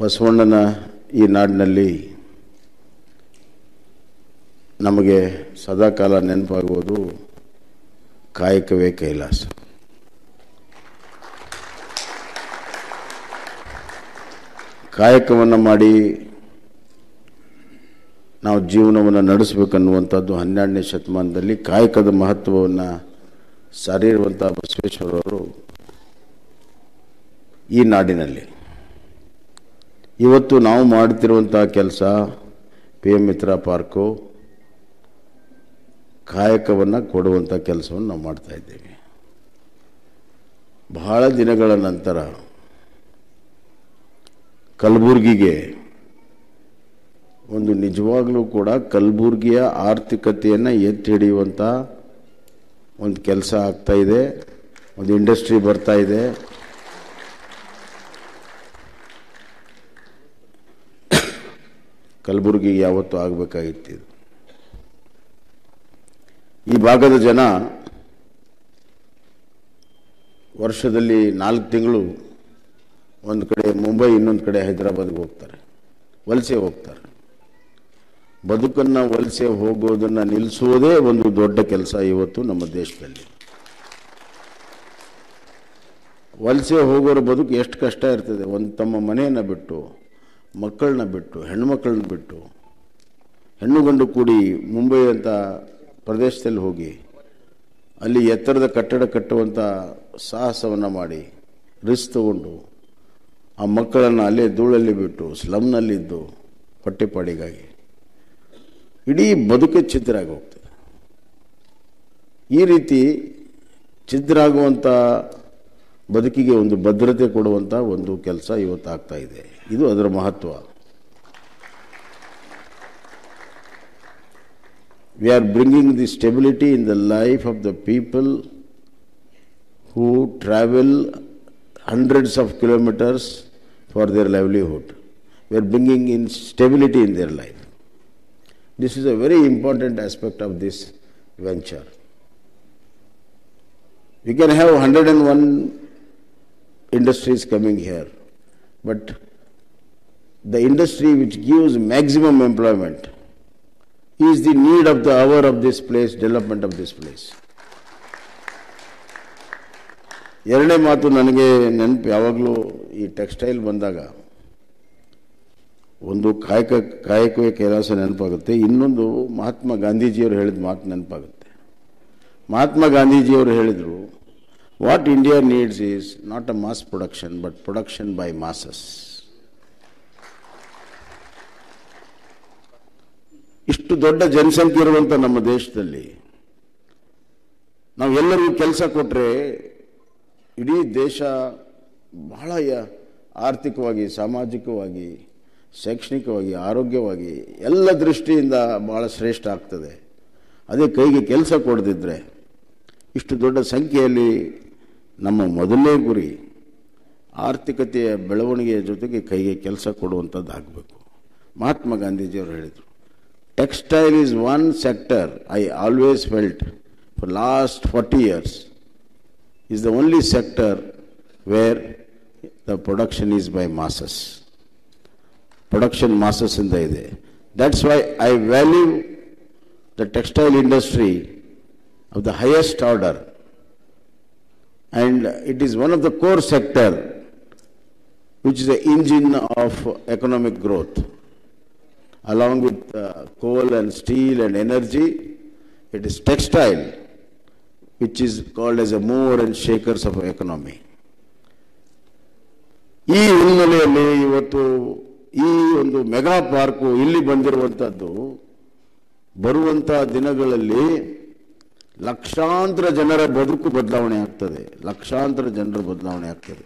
ಬಸವಣ್ಣನ ಈ ನಾಡಿನಲ್ಲಿ ನಮಗೆ ಸದಾಕಾಲ ನೆನಪಾಗುವುದು ಕಾಯಕವೇ ಕೈಲಾಸ. ಕಾಯಕವನ್ನು ಮಾಡಿ ನಾವು ಜೀವನವನ್ನು ನಡೆಸಬೇಕನ್ನುವಂಥದ್ದು 12ನೇ ಶತಮಾನದಲ್ಲಿ ಕಾಯಕದ ಮಹತ್ವವನ್ನು ಸಾರಿರುವಂಥ ಬಸವೇಶ್ವರವರು ಈ ನಾಡಿನಲ್ಲಿ ಇವತ್ತು ನಾವು ಮಾಡ್ತಿರುವಂಥ ಕೆಲಸ ಪಿ ಎಂ ಮಿತ್ರ ಪಾರ್ಕು ಕಾಯಕವನ್ನು ಕೊಡುವಂಥ ಕೆಲಸವನ್ನು ನಾವು ಮಾಡ್ತಾಯಿದ್ದೇವೆ. ಬಹಳ ದಿನಗಳ ನಂತರ ಕಲಬುರ್ಗಿಗೆ ಒಂದು ನಿಜವಾಗ್ಲೂ ಕೂಡ ಕಲಬುರ್ಗಿಯ ಆರ್ಥಿಕತೆಯನ್ನು ಎತ್ತಿ ಹಿಡಿಯುವಂಥ ಒಂದು ಕೆಲಸ ಆಗ್ತಾಯಿದೆ, ಒಂದು ಇಂಡಸ್ಟ್ರಿ ಬರ್ತಾಯಿದೆ. ಕಲಬುರ್ಗಿ ಯಾವತ್ತೂ ಆಗಬೇಕಾಗಿತ್ತು. ಈ ಭಾಗದ ಜನ ವರ್ಷದಲ್ಲಿ 4 ತಿಂಗಳು ಒಂದು ಕಡೆ ಮುಂಬೈ, ಇನ್ನೊಂದು ಕಡೆ ಹೈದರಾಬಾದ್ಗೆ ಹೋಗ್ತಾರೆ, ವಲಸೆ ಹೋಗ್ತಾರೆ. ಬದುಕನ್ನು ವಲಸೆ ಹೋಗೋದನ್ನು ನಿಲ್ಲಿಸುವುದೇ ಒಂದು ದೊಡ್ಡ ಕೆಲಸ ಇವತ್ತು ನಮ್ಮ ದೇಶದಲ್ಲಿ. ವಲಸೆ ಹೋಗೋರ ಬದುಕು ಎಷ್ಟು ಕಷ್ಟ ಇರ್ತದೆ, ಒಂದು ತಮ್ಮ ಮನೆಯನ್ನು ಬಿಟ್ಟು, ಮಕ್ಕಳನ್ನ ಬಿಟ್ಟು, ಹೆಣ್ಣುಮಕ್ಕಳನ್ನ ಬಿಟ್ಟು, ಹೆಣ್ಣು ಗಂಡು ಕೂಡಿ ಮುಂಬೈ ಅಂತ ಪ್ರದೇಶದಲ್ಲಿ ಹೋಗಿ ಅಲ್ಲಿ ಎತ್ತರದ ಕಟ್ಟಡ ಕಟ್ಟುವಂಥ ಸಾಹಸವನ್ನು ಮಾಡಿ ರಿಸ್ಕ್ ತಗೊಂಡು ಆ ಮಕ್ಕಳನ್ನು ಅಲ್ಲೇ ಧೂಳಲ್ಲಿ ಬಿಟ್ಟು ಸ್ಲಮ್ನಲ್ಲಿದ್ದು ಹೊಟ್ಟೆಪಾಡಿಗಾಗಿ ಇಡೀ ಬದುಕೇ ಛಿದ್ರಾಗಿ ಹೋಗ್ತದೆ. ಈ ರೀತಿ ಛಿದ್ರಾಗುವಂಥ ಬದುಕಿಗೆ ಒಂದು ಭದ್ರತೆ ಕೊಡುವಂಥ ಒಂದು ಕೆಲಸ ಇವತ್ತಾಗ್ತಾ ಇದೆ. ಇದು ಅದರ ಮಹತ್ವ. We are bringing the stability in the life of the people who travel hundreds of kilometers for their livelihood. We are bringing in stability in their life. This is a very important aspect of this venture. We can have 101 industries coming here, but the industry which gives maximum employment is the need of the hour of this place, development of this place. ಎರಡನೇ ಮಾತು ನನಗೆ ನೆನಪು, ಯಾವಾಗಲೂ ಈ textile ಬಂದಾಗ ಒಂದು ಕಾಯಕವೇ ಕೈಲಾಸ ನೆನಪಾಗುತ್ತೆ, ಇನ್ನೊಂದು ಮಹಾತ್ಮ ಗಾಂಧೀಜಿಯವರು ಹೇಳಿದ ಮಾತು ನೆನಪಾಗುತ್ತೆ. ಮಹಾತ್ಮ ಗಾಂಧೀಜಿಯವರು ಹೇಳಿದರು, what India needs is not a mass production but production by masses. ಇಷ್ಟು ದೊಡ್ಡ ಜನಸಂಖ್ಯೆ ಇರುವಂಥ ನಮ್ಮ ದೇಶದಲ್ಲಿ ನಾವೆಲ್ಲರಿಗೂ ಕೆಲಸ ಕೊಟ್ಟರೆ ಇಡೀ ದೇಶ ಬಹಳ ಆರ್ಥಿಕವಾಗಿ, ಸಾಮಾಜಿಕವಾಗಿ, ಶೈಕ್ಷಣಿಕವಾಗಿ, ಆರೋಗ್ಯವಾಗಿ ಎಲ್ಲ ದೃಷ್ಟಿಯಿಂದ ಬಹಳ ಶ್ರೇಷ್ಠ ಆಗ್ತದೆ. ಅದೇ ಕೈಗೆ ಕೆಲಸ ಕೊಡದಿದ್ದರೆ ಇಷ್ಟು ದೊಡ್ಡ ಸಂಖ್ಯೆಯಲ್ಲಿ ನಮ್ಮ ಮೊದಲನೇ ಗುರಿ ಆರ್ಥಿಕತೆಯ ಬೆಳವಣಿಗೆಯ ಜೊತೆಗೆ ಕೈಗೆ ಕೆಲಸ ಕೊಡುವಂಥದ್ದು ಆಗಬೇಕು. ಮಹಾತ್ಮ ಗಾಂಧೀಜಿಯವರು ಹೇಳಿದರು, textile is one sector I always felt for last 40 years is the only sector where the production is by masses. Production masses in the ide. That's why I value the textile industry of the highest order, and it is one of the core sector which is the engine of economic growth. Along with coal and steel and energy, it is textile which is called as a mover and shakers of economy. ಈ ಹಿನ್ನೆಲೆಯಲ್ಲಿ ಇವತ್ತು ಈ ಒಂದು mega park ಇಲ್ಲಿ ಬಂದಿರುವಂಥದ್ದು ಬರುವಂಥ ದಿನಗಳಲ್ಲಿ ಲಕ್ಷಾಂತರ ಜನರ ಬದುಕು ಬದಲಾವಣೆ ಆಗ್ತದೆ, ಲಕ್ಷಾಂತರ ಜನರ ಬದಲಾವಣೆ ಆಗ್ತದೆ.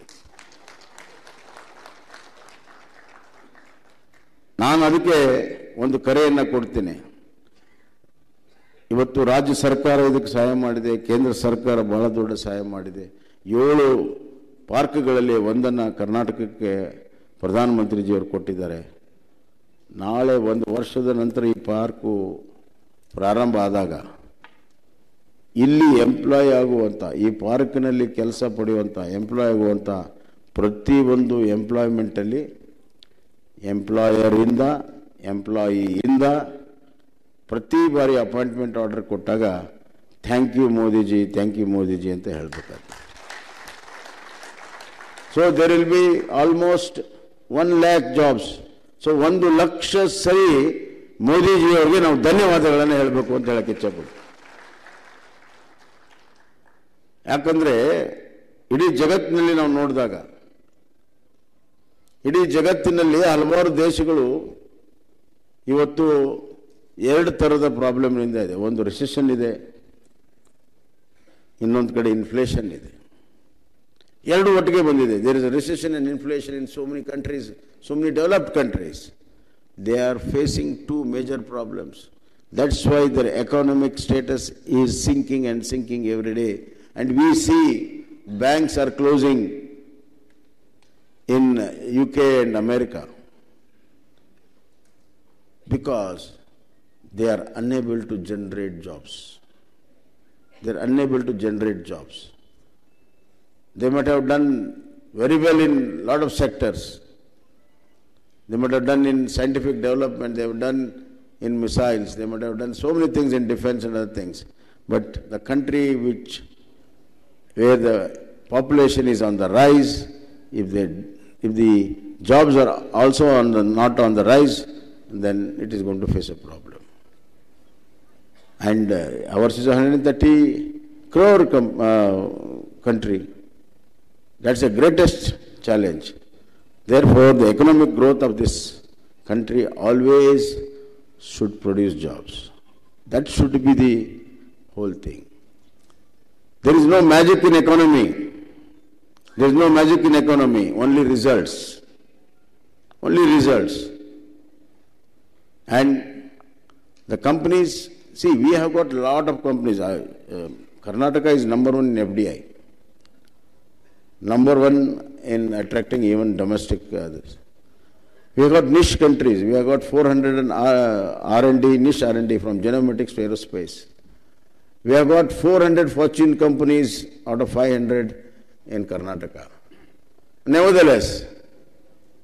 ನಾನು ಅದಕ್ಕೆ ಒಂದು ಕರೆಯನ್ನು ಕೊಡ್ತೀನಿ. ಇವತ್ತು ರಾಜ್ಯ ಸರ್ಕಾರ ಇದಕ್ಕೆ ಸಹಾಯ ಮಾಡಿದೆ, ಕೇಂದ್ರ ಸರ್ಕಾರ ಬಹಳ ದೊಡ್ಡ ಸಹಾಯ ಮಾಡಿದೆ. 7 ಪಾರ್ಕ್ಗಳಲ್ಲಿ ಒಂದನ್ನು ಕರ್ನಾಟಕಕ್ಕೆ ಪ್ರಧಾನ ಮಂತ್ರಿಜಿಯವರು ಕೊಟ್ಟಿದ್ದಾರೆ. ನಾಳೆ 1 ವರ್ಷದ ನಂತರ ಈ ಪಾರ್ಕು ಪ್ರಾರಂಭ ಆದಾಗ ಇಲ್ಲಿ ಎಂಪ್ಲಾಯ್ ಆಗುವಂಥ, ಈ ಪಾರ್ಕ್ನಲ್ಲಿ ಕೆಲಸ ಪಡೆಯುವಂಥ, ಎಂಪ್ಲಾಯ್ ಆಗುವಂಥ ಪ್ರತಿಯೊಂದು ಎಂಪ್ಲಾಯ್ಮೆಂಟಲ್ಲಿ ಎಂಪ್ಲಾಯರ್ ಇಂದ ಎಂಪ್ಲಾಯಿ ಇಂದ ಪ್ರತಿ ಬಾರಿ ಅಪಾಯಿಂಟ್ಮೆಂಟ್ ಆರ್ಡರ್ ಕೊಟ್ಟಾಗ ಥ್ಯಾಂಕ್ ಯು ಮೋದಿಜಿ ಅಂತ ಹೇಳಬೇಕಾಗ್ತದೆ. So there will be almost 1 lakh jobs. So 1 ಲಕ್ಷ ಸರಿ ಮೋದಿಜಿಯವರಿಗೆ ನಾವು ಧನ್ಯವಾದಗಳನ್ನು ಹೇಳಬೇಕು ಅಂತ ಹೇಳಕ್ಕೆ ಇಚ್ಛೆಪಡ್ತೀವಿ. ಯಾಕಂದರೆ ಇಡೀ ಜಗತ್ತಿನಲ್ಲಿ ನಾವು ನೋಡಿದಾಗ ಇಡೀ ಜಗತ್ತಿನಲ್ಲಿ ಹಲವಾರು ದೇಶಗಳು ಇವತ್ತು 2 ಥರದ ಪ್ರಾಬ್ಲಮ್ನಿಂದ ಇದೆ. ಒಂದು ರಿಸೆಷನ್ ಇದೆ, ಇನ್ನೊಂದು ಕಡೆ ಇನ್ಫ್ಲೇಷನ್ ಇದೆ. 2 ಒಟ್ಟಿಗೆ ಬಂದಿದೆ. There is a recession and inflation in so many countries, so many developed countries. They are facing 2 major problems. That's why their economic status is sinking and sinking every day. And we see banks are closing in UK and America because they are unable to generate jobs. They might have done very well in a lot of sectors. They might have done in scientific development, they have done in missiles, they might have done so many things in defense and other things. But the country where the population is on the rise, if the jobs are also not on the rise, then it is going to face a problem. And ours is a 130 crore country. That's the greatest challenge. Therefore, the economic growth of this country always should produce jobs. That should be the whole thing. There is no magic in economy. Only results. And the companies, see, we have got a lot of companies. Karnataka is number 1 in FDI. Number 1 in attracting even domestic others. We have got niche countries. We have got 400 R&D, niche R&D from genomics to aerospace. We have got 400 Fortune companies out of 500 in Karnataka. Nevertheless,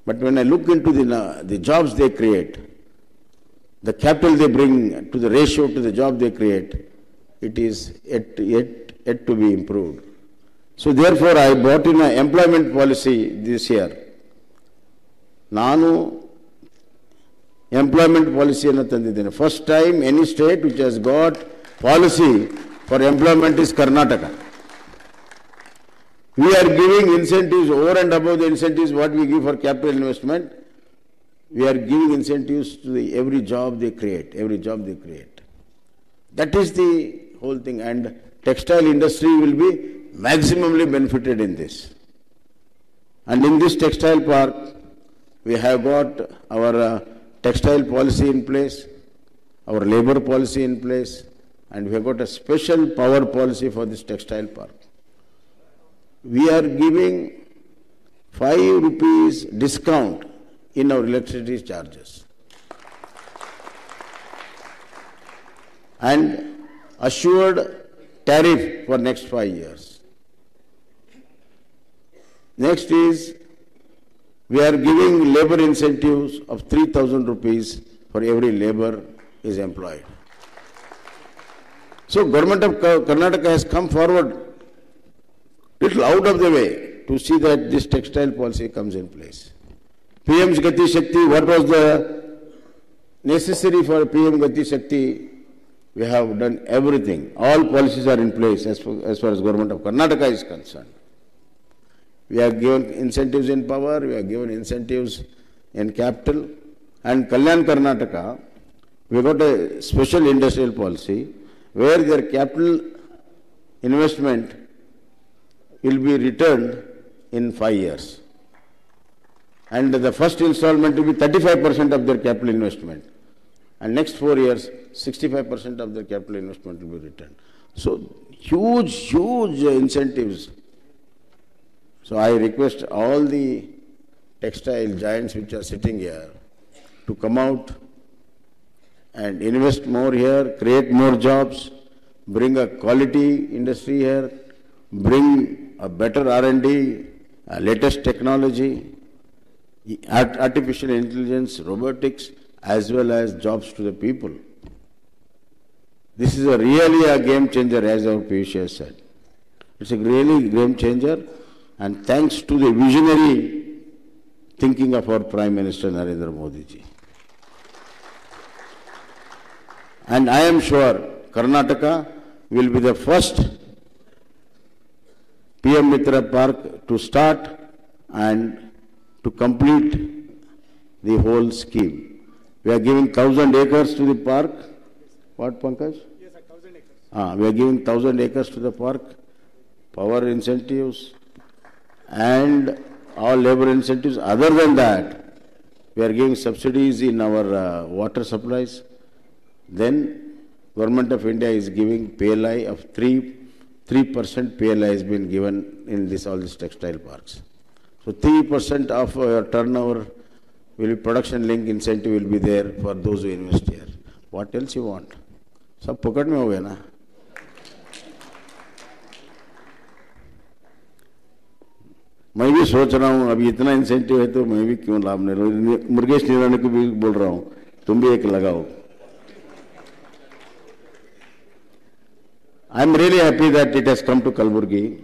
but when I look into the jobs they create, the capital they bring to the ratio to the job they create, it is yet to be improved. So therefore, I brought in an employment policy this year. Nanu employment policy anna tandidene. First time any state which has got policy for employment is Karnataka. We are giving incentives over and above the incentives what we give for capital investment. We are giving incentives to every job they create, That is the whole thing, and textile industry will be maximally benefited in this. And in this textile park, we have got our textile policy in place, our labor policy in place, and we have got a special power policy for this textile park. We are giving 5 rupees discount in our electricity charges. And assured tariff for next 5 years. Next is, we are giving labor incentives of 3,000 rupees for every labor is employed. So government of Karnataka has come forward little out of the way to see that this textile policy comes in place. PM Gati Shakti, what was the necessary for PM Gati Shakti? We have done everything. All policies are in place as far as government of Karnataka is concerned. We have given incentives in power, we have given incentives in capital. And Kalyan Karnataka, we got a special industrial policy where their capital investment will be returned in 5 years. And the first installment will be 35% of their capital investment. And next 4 years, 65% of their capital investment will be returned. So huge incentives. So I request all the textile giants which are sitting here to come out and invest more here, create more jobs, bring a quality industry here, bring a better R&D, latest technology, artificial intelligence, robotics, as well as jobs to the people. This is really a game changer, as our Piyush has said. It's a really game changer, and thanks to the visionary thinking of our Prime Minister Narendra Modiji. And I am sure Karnataka will be the first PM Mitra Park to start and to complete the whole scheme. We are giving 1,000 acres to the park. What, Pankaj? Yes, 1,000 acres. We are giving 1,000 acres to the park, power incentives and all labor incentives. Other than that, we are giving subsidies in our water supplies. Then, Government of India is giving PLI of 3% PLI has been given in all these textile parks. So 3% of your turnover will be production link incentive will be there for those who invest here. What else you want? Sab pocket mein ho gaya na. मैं भी सोच रहा हूँ अभी इतना incentive है तो मैं भी क्यों लाभ नहीं लूँ. मुर्गेश निराने को भी बोल रहा हूँ तुम भी एक लगाओ. I am really happy that it has come to Kalaburagi.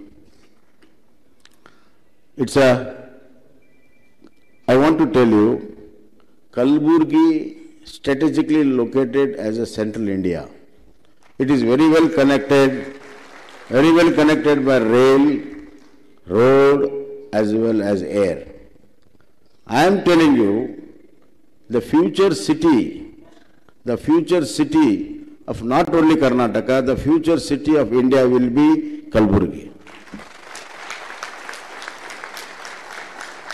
I want to tell you, Kalaburagi strategically located as a central India. It is very well connected by rail, road, as well as air. I am telling you, the future city of not only Karnataka, the future city of India will be Kalaburagi.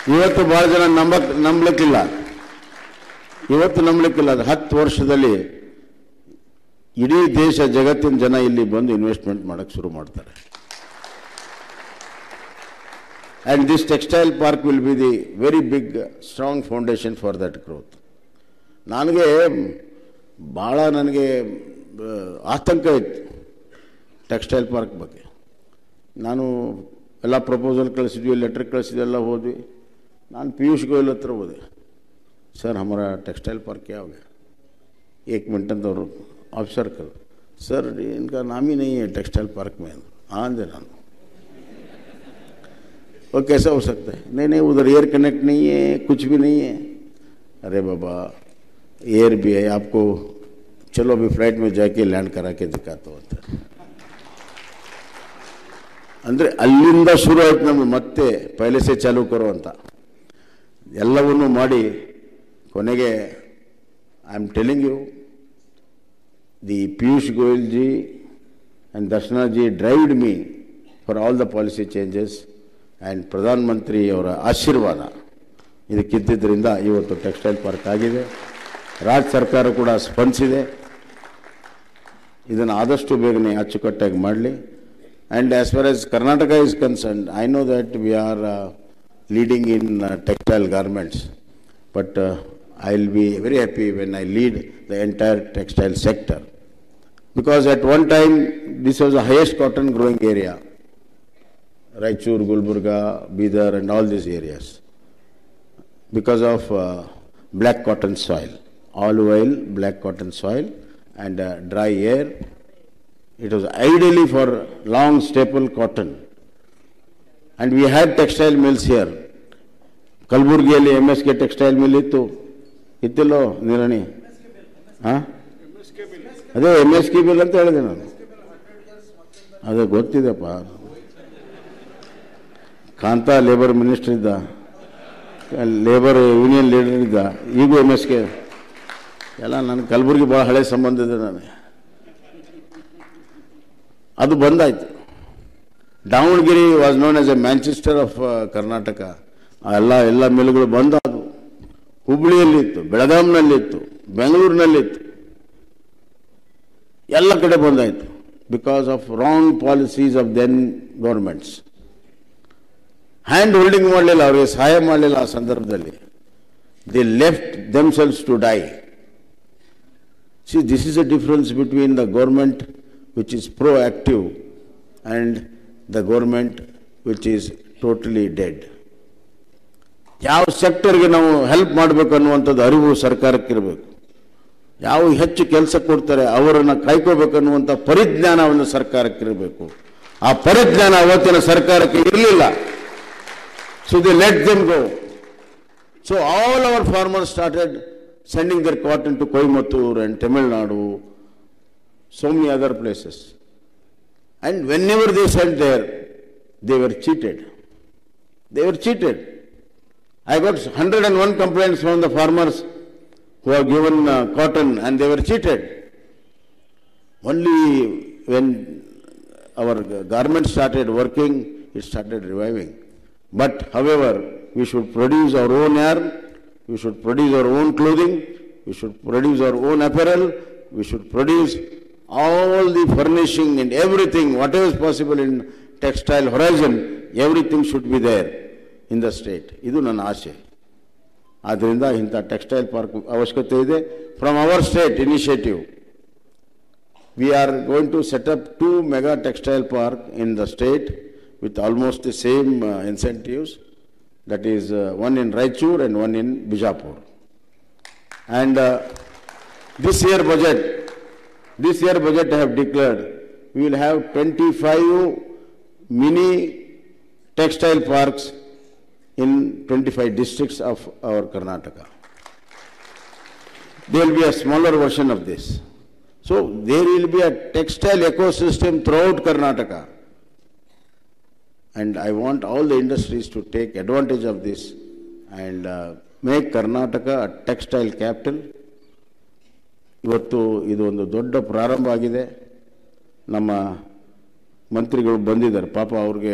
Ivattu baala jana nambalakkilla. Ivattu nambalakkilla. 10 varshadalli idhi desha jagattin jana illi bandu investment madakke shuru maadtare. And this textile park will be the very big strong foundation for that growth. Nanage baala nanage आतंक textile park बगे नानू एला proposal कल्सिद्वी letter कल्सिद्वी होद्वी नान पीयूष गोयल हत्र होदे सर हमारा टेक्सटाइल पार्क क्या हो गया. 1 मिनट अंदर ऑफिसर कर सर इनका नाम ही नहीं है टेक्सटाइल पार्क में. हाँ दे नानू वो कैसा हो सकता है. नहीं उधर एयर कनेक्ट नहीं है कुछ भी नहीं है. अरे बाबा एयर भी है आपको चलो अभी फ्लाइट में जाके लैंड करा के दिखाता होता है. अंदर अल्लिंद शुरू आयत नम्म मत्ते पहले से चालू करो अंत ಎಲ್ಲವನ್ನೂ ಮಾಡಿ ಕೊನೆಗೆ I am telling you the Piyush Goyal ji and Darshanaji drived me for all the policy changes and ಪ್ರಧಾನ ಮಂತ್ರಿ ಅವರ ಆಶೀರ್ವಾದ ಇದಕ್ಕಿದ್ದರಿಂದ ಇವತ್ತು ಟೆಕ್ಸ್ಟೈಲ್ ಪಾರ್ಕ್ ಆಗಿದೆ. ರಾಜ್ಯ ಸರ್ಕಾರ ಕೂಡ ಸ್ಪಂದಿಸಿದೆ ಇದನ್ನು ಆದಷ್ಟು ಬೇಗನೆ ಅಚ್ಚುಕಟ್ಟಾಗಿ ಮಾಡಲಿ. And as far as Karnataka is concerned I know that we are leading in textile garments but I will be very happy when I lead the entire textile sector because at one time this was the highest cotton growing area Raichur Gulbarga Bidar and all these areas because of black cotton soil. All oil, black cotton soil and dry air. It was ideally for long staple cotton. And we had textile mills here. Kalaburagi alli MSK textile mill ittillo nirani. MSK mill. Ade MSK mill anta helide nanu. Ade gottide pa. Kanta labor minister idda. Labor union leader idda. Igu MSK. ಎಲ್ಲ ನನ್ನ ಕಲಬುರಗಿ ಭಾಳ ಹಳೆ ಸಂಬಂಧ ಇದೆ ನನಗೆ. ಅದು ಬಂದಾಯಿತು. Davanagere was known as a Manchester of Karnataka. ಎಲ್ಲ ಮಿಲ್ಗಳು ಬಂದ. ಅದು ಹುಬ್ಳಿಯಲ್ಲಿತ್ತು, ಬೆಳಗಾಂನಲ್ಲಿತ್ತು, ಬೆಂಗಳೂರಿನಲ್ಲಿತ್ತು, ಎಲ್ಲ ಕಡೆ ಬಂದಾಯಿತು because of wrong policies of then governments. Hand holding ಮಾಡಲಿಲ್ಲ, ಅವರಿಗೆ ಸಹಾಯ ಮಾಡಲಿಲ್ಲ. ಆ ಸಂದರ್ಭದಲ್ಲಿ the left themselves to die. See, this is the difference between the government which is proactive and the government which is totally dead. ಯಾವ ಸೆಕ್ಟರ್ಗೆ ನಾವು help ಮಾಡಬೇಕು ಅನ್ನುವಂಥದ್ದು ಅರಿವು ಸರ್ಕಾರಕ್ಕೆ ಇರಬೇಕು. ಯಾವ ಹೆಚ್ಚು ಕೆಲಸ ಕೊಡ್ತಾರೆ ಅವರನ್ನು ಕಾಯ್ಕೋಬೇಕನ್ನುವಂಥ ಪರಿಜ್ಞಾನ ಒಂದು ಸರ್ಕಾರಕ್ಕೆ ಇರಬೇಕು. ಆ ಪರಿಜ್ಞಾನ ಅವತ್ತಿನ ಸರ್ಕಾರಕ್ಕೆ ಇರಲಿಲ್ಲ. So they let them go. So all our farmers started sending their cotton to Coimbatore and Tamil Nadu, so many other places. And whenever they sent there, they were cheated. They were cheated. I got 101 complaints from the farmers who are given cotton and they were cheated. Only when our government started working, it started reviving. But however, we should produce our own yarn, we should produce our own clothing, we should produce our own apparel, we should produce all the furnishing and everything, whatever is possible in textile horizon, everything should be there in the state. Idu nanna aashe. Adrinda inta textile park avashyakate ide. From our state initiative, we are going to set up 2 mega textile park in the state with almost the same incentives. That is one in Raichur and one in Bijapur. And this year budget I have declared, we will have 25 mini textile parks in 25 districts of our Karnataka. There will be a smaller version of this. So there will be a textile ecosystem throughout Karnataka. And I want all the industries to take advantage of this and make Karnataka a textile capital. ಇವತ್ತು ಇದೊಂದು ದೊಡ್ಡ ಪ್ರಾರಂಭ ಆಗಿದೆ. ನಮ್ಮ ಮಂತ್ರಿಗಳು ಬಂದಿದ್ದಾರೆ, ಪಾಪ ಅವ್ರಿಗೆ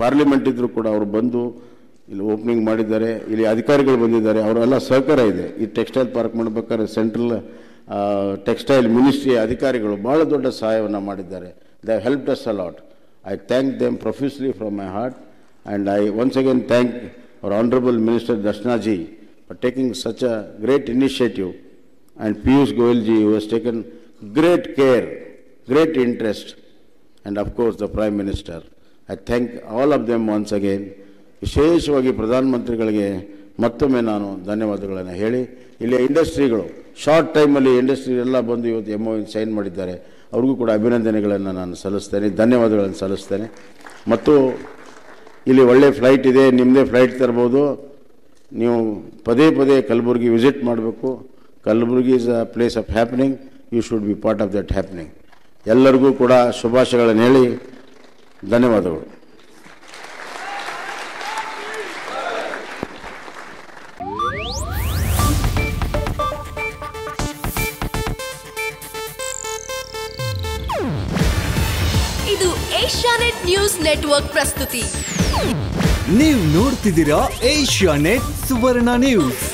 ಪಾರ್ಲಿಮೆಂಟ್ ಇದ್ದರೂ ಕೂಡ ಅವರು ಬಂದು ಇಲ್ಲಿ ಓಪನಿಂಗ್ ಮಾಡಿದ್ದಾರೆ. ಇಲ್ಲಿ ಅಧಿಕಾರಿಗಳು ಬಂದಿದ್ದಾರೆ, ಅವರೆಲ್ಲ ಸಹಕಾರ ಇದೆ. ಈ ಟೆಕ್ಸ್ಟೈಲ್ ಪಾರ್ಕ್ ಮಾಡಬೇಕಾದ್ರೆ ಸೆಂಟ್ರಲ್ ಟೆಕ್ಸ್ಟೈಲ್ ಮಿನಿಸ್ಟ್ರಿಯ ಅಧಿಕಾರಿಗಳು ಭಾಳ ದೊಡ್ಡ ಸಹಾಯವನ್ನು ಮಾಡಿದ್ದಾರೆ. They helped us a lot. I thank them profusely from my heart, and I once again thank our Honorable Minister Dashnaji for taking such a great initiative, and Piyush Goyalji, who has taken great care, great interest, and of course the Prime Minister. I thank all of them once again. Visheshwagi Pradhan Mantri galige mattomme nanu dhanyavadagalanu heli, ille industrygalu short ಟೈಮಲ್ಲಿ industry ಎಲ್ಲ ಬಂದು ಇವತ್ತು M O sign ಮಾಡಿದ್ದಾರೆ. ಅವ್ರಿಗೂ ಕೂಡ ಅಭಿನಂದನೆಗಳನ್ನು ನಾನು ಸಲ್ಲಿಸ್ತೇನೆ, ಧನ್ಯವಾದಗಳನ್ನು ಸಲ್ಲಿಸ್ತೇನೆ. ಮತ್ತು ಇಲ್ಲಿ ಒಳ್ಳೆಯ ಫ್ಲೈಟ್ ಇದೆ, ನಿಮ್ಮದೇ ಫ್ಲೈಟ್ ತರ್ಬೋದು. ನೀವು ಪದೇ ಪದೇ ಕಲಬುರಗಿ ವಿಸಿಟ್ ಮಾಡಬೇಕು. Kalaburagi is a place of happening. You should be part of that happening. ಎಲ್ಲರಿಗೂ ಕೂಡ ಶುಭಾಶಯಗಳನ್ನು ಹೇಳಿ ಧನ್ಯವಾದಗಳು. ನ್ಯೂಸ್ ನೆಟ್ವರ್ಕ್ ಪ್ರಸ್ತುತಿ. ನೀವು ನೋಡ್ತಿದ್ದೀರಾ ಏಷ್ಯಾ ನೆಟ್ ಸುವರ್ಣ ನ್ಯೂಸ್.